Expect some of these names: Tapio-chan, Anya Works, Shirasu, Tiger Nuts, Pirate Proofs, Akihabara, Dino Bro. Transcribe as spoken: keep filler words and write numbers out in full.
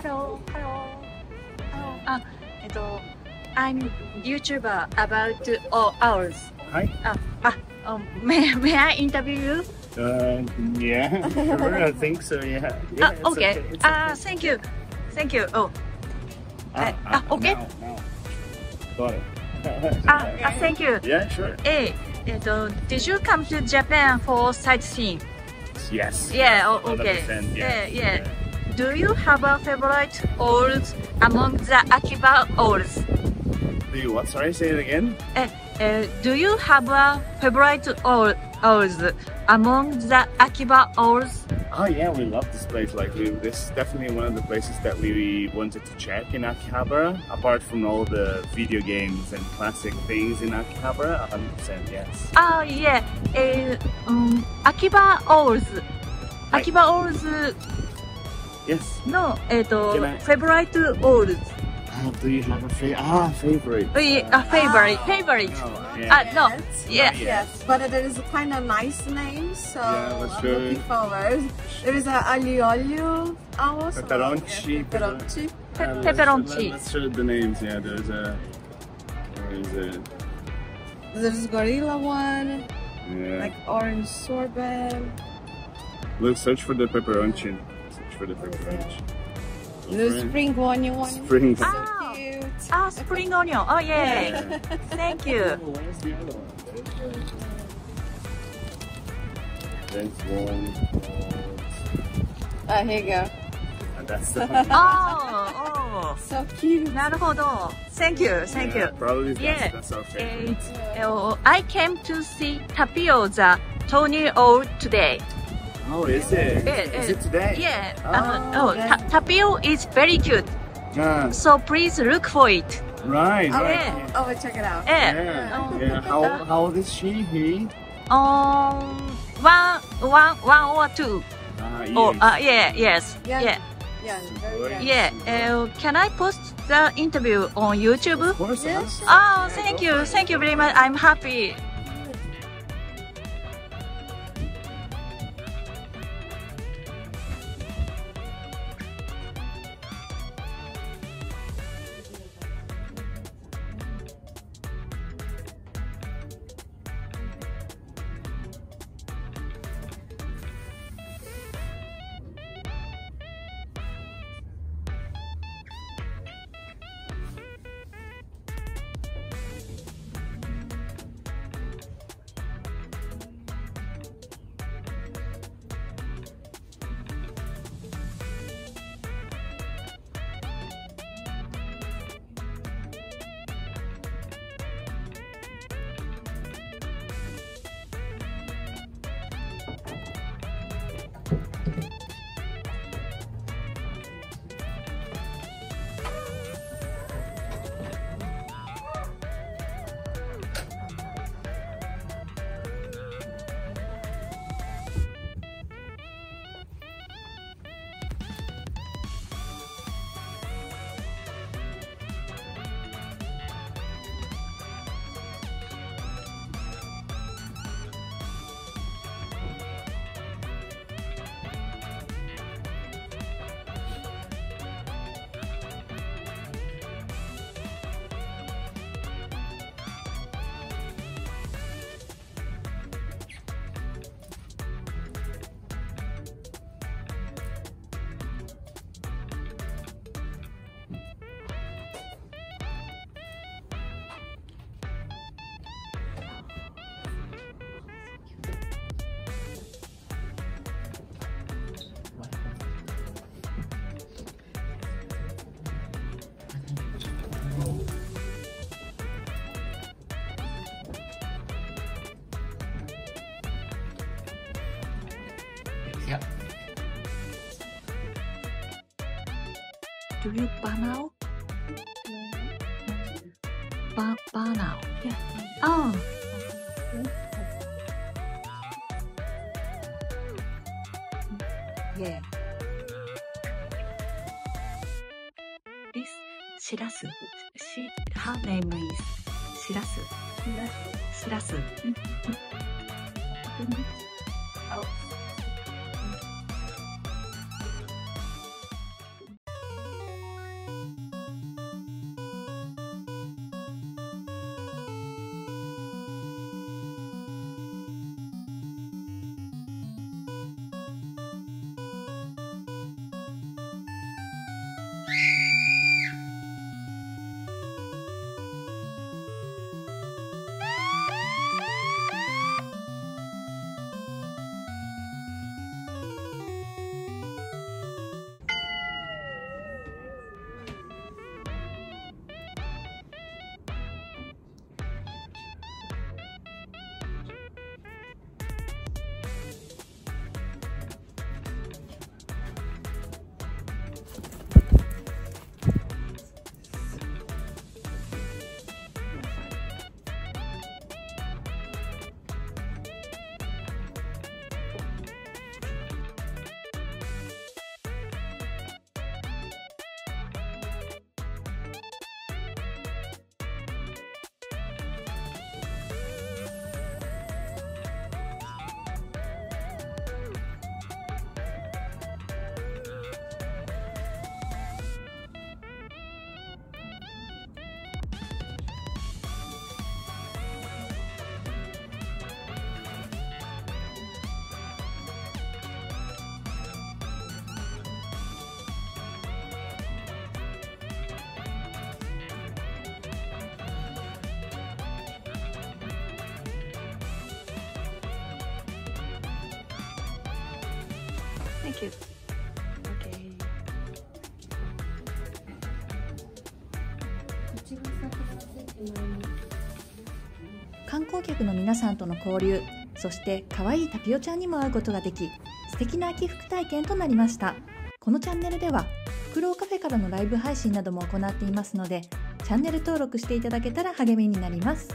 Hello, hello. Hello. あ、えっと、I'm YouTuber about all hours. はい。あ、あ、may may I interview you? Uh, yeah. I think so. Yeah. Yeah. Okay. Ah, thank you, thank you. Oh. はい。あ、okay. Got it. Ah, thank you. Yeah, sure. Hey, えっと、did you come to Japan for sightseeing? Yes. Yeah. Okay. Yeah. Yeah. Do you have a favorite owls among the Akihabara owls? Do you what? Sorry, say it again. Uh, uh, do you have a favorite owl owls among the Akihabara owls? Oh yeah, we love this place. Like, we, this is definitely one of the places that we wanted to check in Akihabara. Apart from all the video games and classic things in Akihabara, one hundred percent yes. Oh yeah, uh, um, Akihabara owls. Akihabara owls. Yes. No, eh, favorite owls. Oh, do you have a favorite? Ah, favorite. Uh, a favorite, oh, favorite. No, yeah. Uh, no. Yes. Yes. Yes, but it is kind of nice name, so yeah, I'm sure. Looking forward. There is a aliolio owl. Peperonci. Peperonci. Peperonci. Let's show the names. Yeah, there's a. There's a. There's gorilla one. Yeah. Like orange sorbet. Look, search for the peperonci. For the French. No spring onion one. Spring. Ah, so cute. Ah, spring onion. Oh yeah. Yeah. Thank you. Oh, where's the other one? That's one. Ah, here you go. And that's the one. Oh, oh. So cute. なるほど. Thank you, thank you. Yeah, probably that's, yeah. That's our favorite. Uh, oh, I came to see Tapio the Tony O today. Oh, is it? It is it today? Yeah. Oh, oh okay. Tapio is very cute. Yeah. So please look for it. Right. Oh, right. Yeah. Oh, check it out. Yeah. Yeah. Oh. Yeah. How how old is she? He? Um, one, one, one or two. Ah, yes. Oh, uh, yeah, yes. Yeah. Yeah. Yeah. Very yeah. Uh, can I post the interview on YouTube? Of course. Yes. Oh, thank you, thank you very much. I'm happy. Do you banao? Ba banao. Yeah. Oh. Yeah. This Shirasu. She, her name is Shirasu. Shirasu. Oh. Thank you. Okay.観光客の皆さんとの交流、そして可愛いタピオちゃんにも会うことができ、素敵な秋服体験となりました。このチャンネルでは、フクロウカフェからのライブ配信なども行っていますので、チャンネル登録していただけたら励みになります。